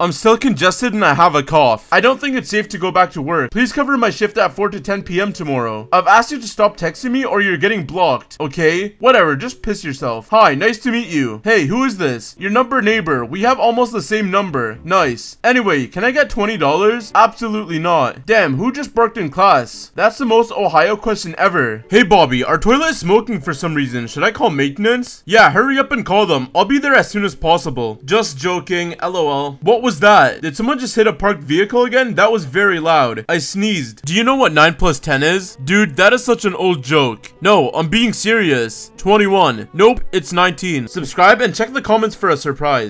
I'm still congested and I have a cough. I don't think it's safe to go back to work. Please cover my shift at 4 to 10 p.m. tomorrow. I've asked you to stop texting me or you're getting blocked, okay? Whatever, just piss yourself. Hi, nice to meet you. Hey, who is this? Your number neighbor. We have almost the same number. Nice. Anyway, can I get $20? Absolutely not. Damn, who just barked in class? That's the most Ohio question ever. Hey, Bobby, our toilet is smoking for some reason. Should I call maintenance? Yeah, hurry up and call them. I'll be there as soon as possible. Just joking, LOL. What was that? Did someone just hit a parked vehicle again? That was very loud. I sneezed. Do you know what 9 plus 10 is? Dude, that is such an old joke. No, I'm being serious. 21. Nope, it's 19. Subscribe and check the comments for a surprise.